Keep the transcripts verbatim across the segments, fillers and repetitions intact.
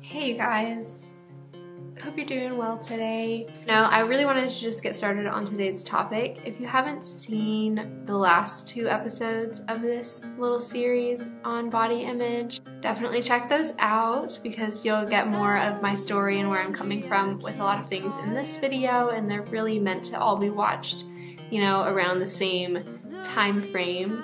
Hey you guys, I hope you're doing well today. Now I really wanted to just get started on today's topic. If you haven't seen the last two episodes of this little series on body image, definitely check those out because you'll get more of my story and where I'm coming from with a lot of things in this video, and they're really meant to all be watched, you know, around the same time frame.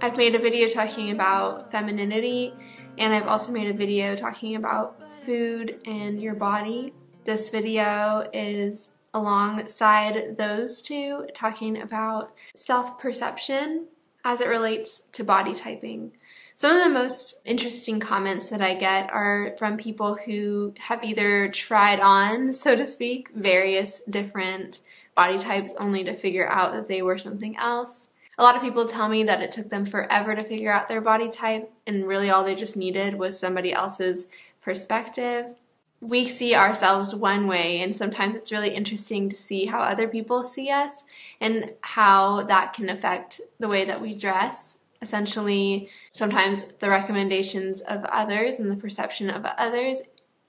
I've made a video talking about femininity, and I've also made a video talking about food and your body. This video is alongside those two, talking about self-perception as it relates to body typing. Some of the most interesting comments that I get are from people who have either tried on, so to speak, various different body types only to figure out that they were something else. A lot of people tell me that it took them forever to figure out their body type, and really all they just needed was somebody else's perspective. We see ourselves one way, and sometimes it's really interesting to see how other people see us and how that can affect the way that we dress. Essentially, sometimes the recommendations of others and the perception of others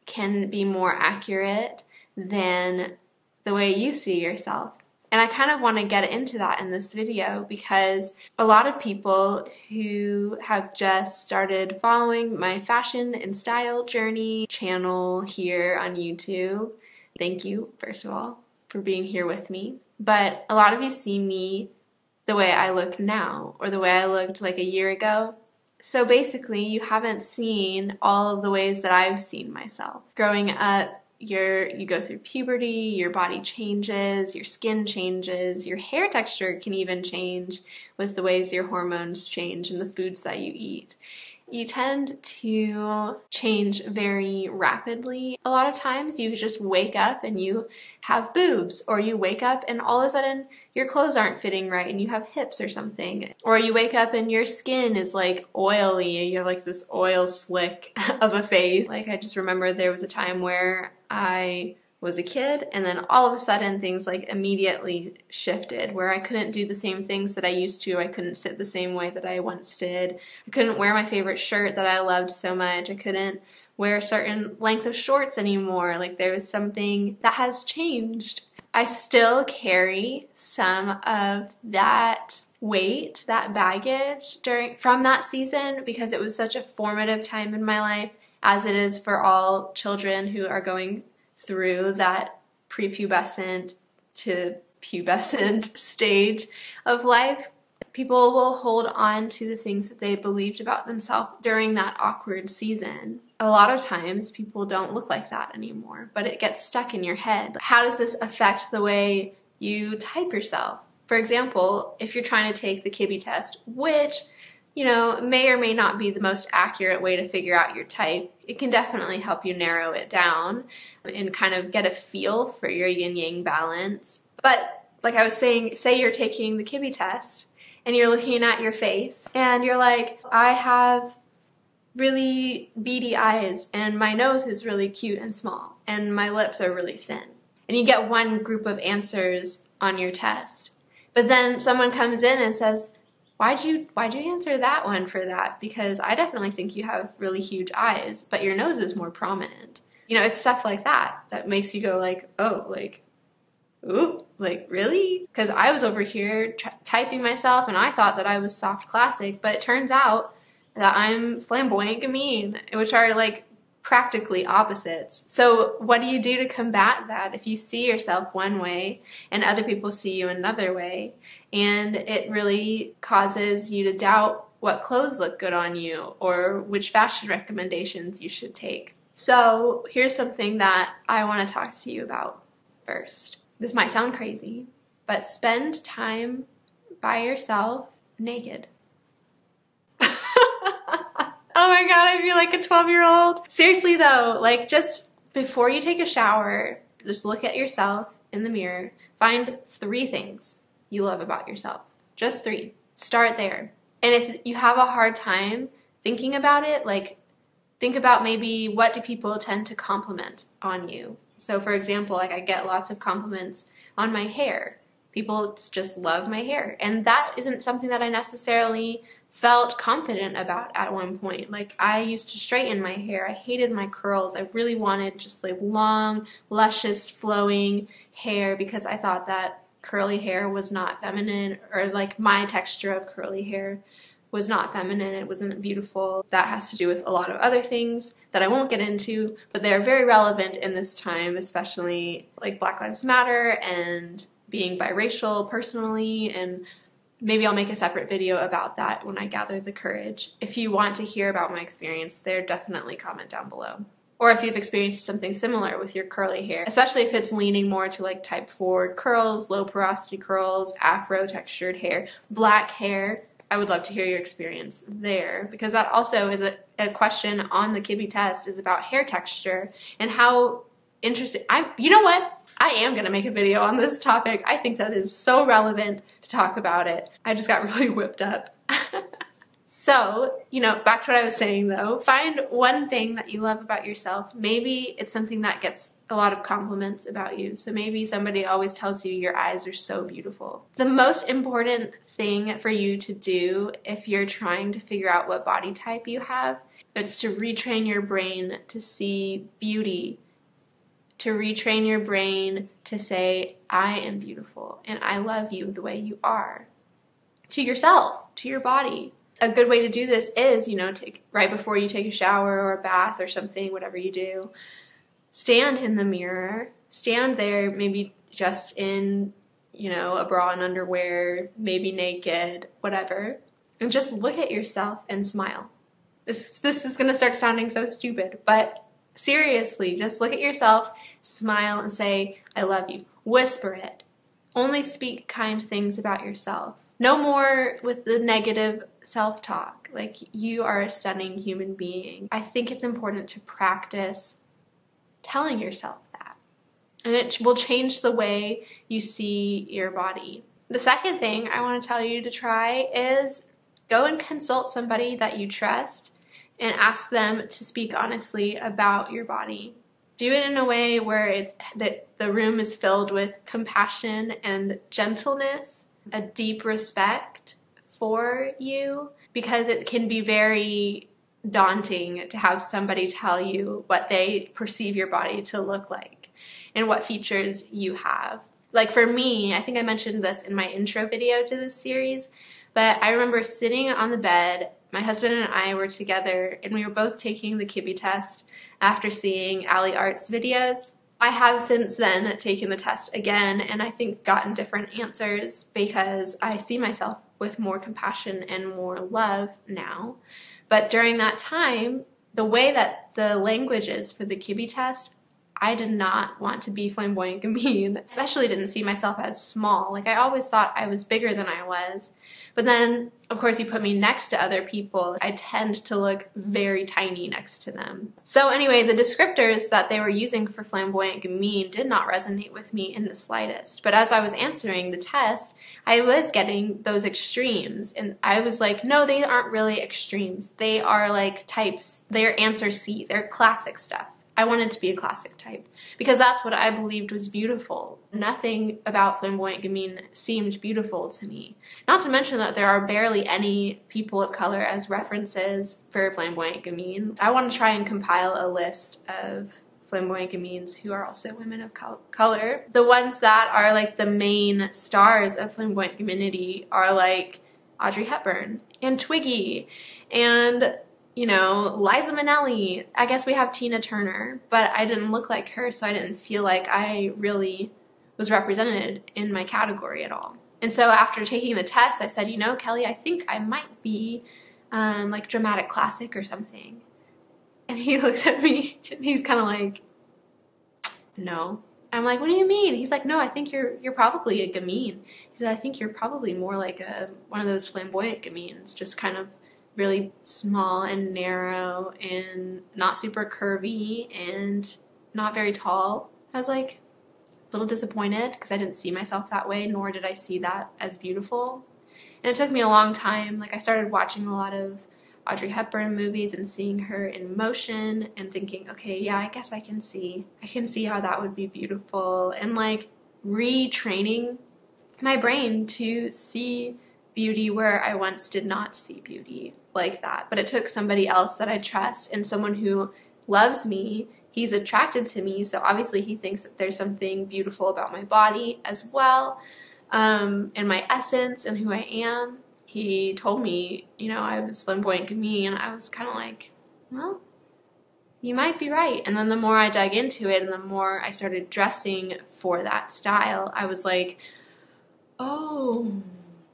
can be more accurate than the way you see yourself. And I kind of want to get into that in this video because a lot of people who have just started following my fashion and style journey channel here on YouTube, thank you, first of all, for being here with me. But a lot of you see me the way I look now or the way I looked like a year ago. So basically, you haven't seen all of the ways that I've seen myself. Growing up, Your, you go through puberty, your body changes, your skin changes, your hair texture can even change with the ways your hormones change and the foods that you eat. You tend to change very rapidly. A lot of times you just wake up and you have boobs, or you wake up and all of a sudden your clothes aren't fitting right and you have hips or something. Or you wake up and your skin is like oily and you have like this oil slick of a face. Like I just remember there was a time where I was a kid, and then all of a sudden things like immediately shifted where I couldn't do the same things that I used to. I couldn't sit the same way that I once did. I couldn't wear my favorite shirt that I loved so much. I couldn't wear a certain length of shorts anymore. Like there was something that has changed. I still carry some of that weight, that baggage during from that season because it was such a formative time in my life, as it is for all children who are going through that prepubescent to pubescent stage of life. People will hold on to the things that they believed about themselves during that awkward season. A lot of times people don't look like that anymore, but it gets stuck in your head. How does this affect the way you type yourself? For example, if you're trying to take the Kibbe test, which, you know, may or may not be the most accurate way to figure out your type, it can definitely help you narrow it down and kind of get a feel for your yin-yang balance. But like I was saying, say you're taking the Kibbe test and you're looking at your face and you're like, I have really beady eyes and my nose is really cute and small and my lips are really thin. And you get one group of answers on your test. But then someone comes in and says, Why'd you, why'd you answer that one for that? Because I definitely think you have really huge eyes, but your nose is more prominent. You know, it's stuff like that that makes you go like, oh, like, ooh, like, really? Because I was over here typing myself and I thought that I was soft classic, but it turns out that I'm flamboyant gamine, which are like practically opposites. So what do you do to combat that if you see yourself one way and other people see you another way? And it really causes you to doubt what clothes look good on you or which fashion recommendations you should take. So here's something that I want to talk to you about first. This might sound crazy, but spend time by yourself naked. Oh my god, I feel like a twelve year old. Seriously though, like just before you take a shower, just look at yourself in the mirror. Find three things you love about yourself. Just three. Start there. And if you have a hard time thinking about it, like think about maybe what do people tend to compliment on you. So for example, like I get lots of compliments on my hair. People just love my hair. And that isn't something that I necessarily felt confident about at one point. Like, I used to straighten my hair. I hated my curls. I really wanted just like long, luscious, flowing hair because I thought that curly hair was not feminine, or like my texture of curly hair was not feminine. It wasn't beautiful. That has to do with a lot of other things that I won't get into, but they're very relevant in this time, especially like Black Lives Matter and being biracial personally, and maybe I'll make a separate video about that when I gather the courage. If you want to hear about my experience there, definitely comment down below. Or if you've experienced something similar with your curly hair, especially if it's leaning more to like type four curls, low porosity curls, afro textured hair, black hair, I would love to hear your experience there, because that also is a, a question on the Kibbe test, is about hair texture and how interesting. I, you know what? I am going to make a video on this topic. I think that is so relevant to talk about it. I just got really whipped up. So, you know, back to what I was saying though, find one thing that you love about yourself. Maybe it's something that gets a lot of compliments about you. So maybe somebody always tells you your eyes are so beautiful. The most important thing for you to do if you're trying to figure out what body type you have, it's to retrain your brain to see beauty. To retrain your brain to say, I am beautiful and I love you the way you are. To yourself, to your body. A good way to do this is, you know, take, right before you take a shower or a bath or something, whatever you do, stand in the mirror. Stand there, maybe just in, you know, a bra and underwear, maybe naked, whatever. And just look at yourself and smile. This, this is going to start sounding so stupid, but seriously, just look at yourself, smile, and say, I love you. Whisper it. Only speak kind things about yourself. No more with the negative self-talk. Like, you are a stunning human being. I think it's important to practice telling yourself that. And it will change the way you see your body. The second thing I want to tell you to try is go and consult somebody that you trust and ask them to speak honestly about your body. Do it in a way where it's, that the room is filled with compassion and gentleness, a deep respect for you, because it can be very daunting to have somebody tell you what they perceive your body to look like and what features you have. Like for me, I think I mentioned this in my intro video to this series, but I remember sitting on the bed. My husband and I were together, and we were both taking the Kibbe test after seeing Ali Art's videos. I have since then taken the test again, and I think gotten different answers because I see myself with more compassion and more love now. But during that time, the way that the language is for the Kibbe test, I did not want to be flamboyant gamine, especially didn't see myself as small. Like, I always thought I was bigger than I was. But then, of course, you put me next to other people. I tend to look very tiny next to them. So anyway, the descriptors that they were using for flamboyant gamine did not resonate with me in the slightest. But as I was answering the test, I was getting those extremes. And I was like, no, they aren't really extremes. They are like types. They're answer C. They're classic stuff. I wanted to be a classic type because that's what I believed was beautiful. Nothing about flamboyant gamine seemed beautiful to me. Not to mention that there are barely any people of color as references for flamboyant gamine. I want to try and compile a list of flamboyant gamines who are also women of color. The ones that are like the main stars of flamboyant gaminity are like Audrey Hepburn and Twiggy and, you know, Liza Minnelli. I guess we have Tina Turner, but I didn't look like her, so I didn't feel like I really was represented in my category at all. And so after taking the test, I said, you know, Kelly, I think I might be um, like dramatic classic or something. And he looks at me and he's kind of like, no. I'm like, what do you mean? He's like, no, I think you're you're probably a gamine. He said, I think you're probably more like a one of those flamboyant gamines, just kind of really small and narrow and not super curvy and not very tall. I was like a little disappointed because I didn't see myself that way, nor did I see that as beautiful. And it took me a long time. Like, I started watching a lot of Audrey Hepburn movies and seeing her in motion and thinking, okay, yeah, I guess I can see. I can see how that would be beautiful. And like retraining my brain to see beauty where I once did not see beauty like that. But it took somebody else that I trust and someone who loves me. He's attracted to me, so obviously he thinks that there's something beautiful about my body as well, um, and my essence and who I am. He told me, you know, I was flamboyant Gamine, and I was kind of like, well, you might be right. And then the more I dug into it and the more I started dressing for that style, I was like, oh,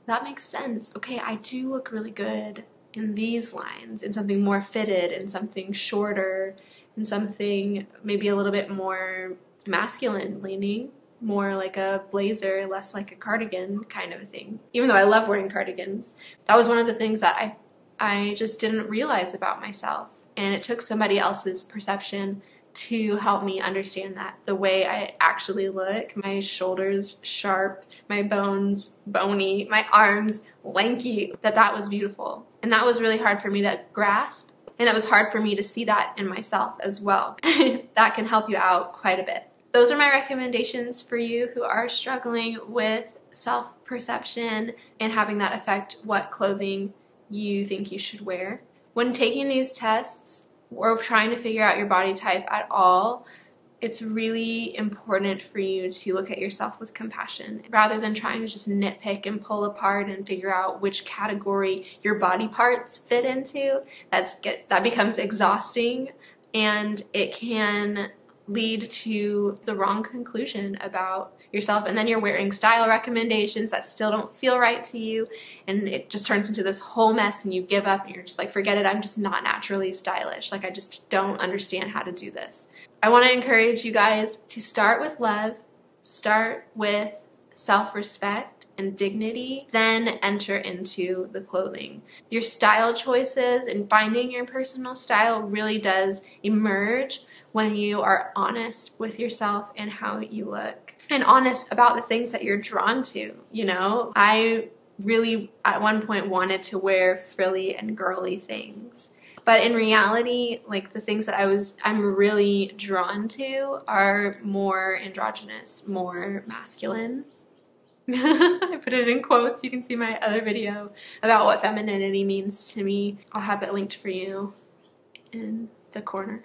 that makes sense. Okay, I do look really good in these lines, in something more fitted, in something shorter, in something maybe a little bit more masculine leaning, more like a blazer, less like a cardigan kind of a thing. Even though I love wearing cardigans, that was one of the things that I, I just didn't realize about myself. And it took somebody else's perception to help me understand that, the way I actually look, my shoulders sharp, my bones bony, my arms lanky, that that was beautiful. And that was really hard for me to grasp, and it was hard for me to see that in myself as well. That can help you out quite a bit. Those are my recommendations for you who are struggling with self-perception and having that affect what clothing you think you should wear. When taking these tests, or trying to figure out your body type at all, it's really important for you to look at yourself with compassion rather than trying to just nitpick and pull apart and figure out which category your body parts fit into. That's get, that becomes exhausting, and it can lead to the wrong conclusion about yourself, and then you're wearing style recommendations that still don't feel right to you, and it just turns into this whole mess, and you give up, and you're just like, forget it, I'm just not naturally stylish. Like, I just don't understand how to do this. I want to encourage you guys to start with love, start with self-respect and dignity, then enter into the clothing. Your style choices and finding your personal style really does emerge when you are honest with yourself and how you look, and honest about the things that you're drawn to, you know? I really, at one point, wanted to wear frilly and girly things. But in reality, like, the things that I was, I'm really drawn to are more androgynous, more masculine. I put it in quotes. You can see my other video about what femininity means to me. I'll have it linked for you in the corner.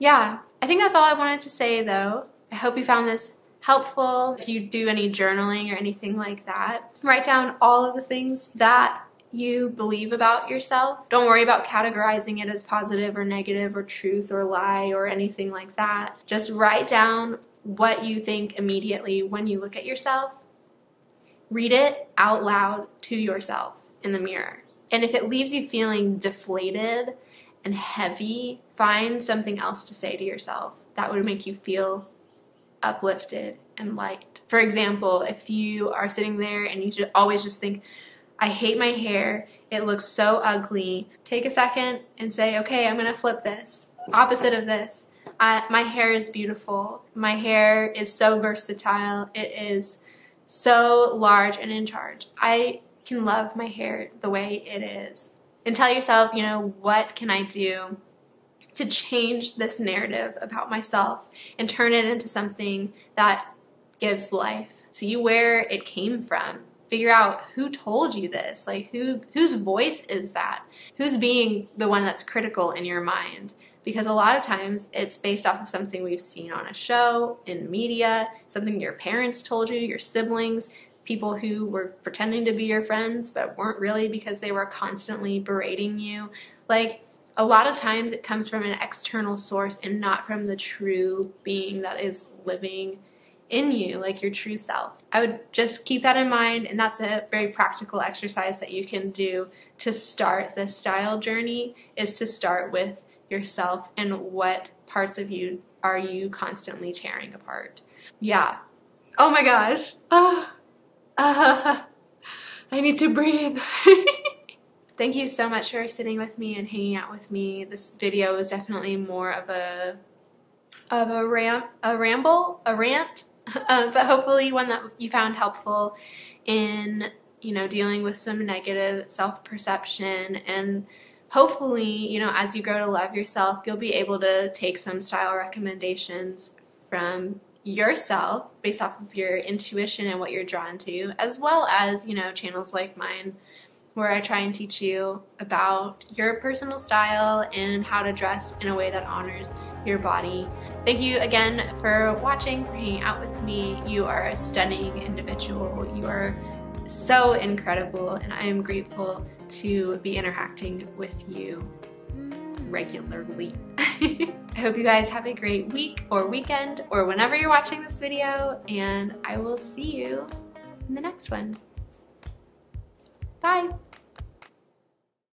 Yeah, I think that's all I wanted to say, though. I hope you found this helpful. If you do any journaling or anything like that, write down all of the things that you believe about yourself. Don't worry about categorizing it as positive or negative or truth or lie or anything like that. Just write down what you think immediately when you look at yourself. Read it out loud to yourself in the mirror. And if it leaves you feeling deflated and heavy, find something else to say to yourself that would make you feel uplifted and light. For example, if you are sitting there and you should always just think, I hate my hair, it looks so ugly, take a second and say, okay, I'm gonna flip this, opposite of this. I, my hair is beautiful, my hair is so versatile, it is so large and in charge. I can love my hair the way it is. And tell yourself, you know, what can I do to change this narrative about myself and turn it into something that gives life? See where it came from. Figure out who told you this. Like, who whose voice is that? Who's being the one that's critical in your mind? Because a lot of times it's based off of something we've seen on a show, in media, something your parents told you, your siblings, people who were pretending to be your friends but weren't really because they were constantly berating you. Like, a lot of times it comes from an external source and not from the true being that is living in you, like your true self. I would just keep that in mind, and that's a very practical exercise that you can do to start this style journey, is to start with yourself and what parts of you are you constantly tearing apart. Yeah. Oh my gosh. Oh. Uh, I need to breathe. Thank you so much for sitting with me and hanging out with me. This video was definitely more of a of a ram a ramble, a rant, uh, but hopefully one that you found helpful in, you know, dealing with some negative self-perception, and hopefully, you know, as you grow to love yourself, you'll be able to take some style recommendations from yourself based off of your intuition and what you're drawn to, as well as, you know, channels like mine where I try and teach you about your personal style and how to dress in a way that honors your body. Thank you again for watching, for hanging out with me. You are a stunning individual. You are so incredible, and I am grateful to be interacting with you regularly. I hope you guys have a great week or weekend or whenever you're watching this video, and I will see you in the next one. Bye!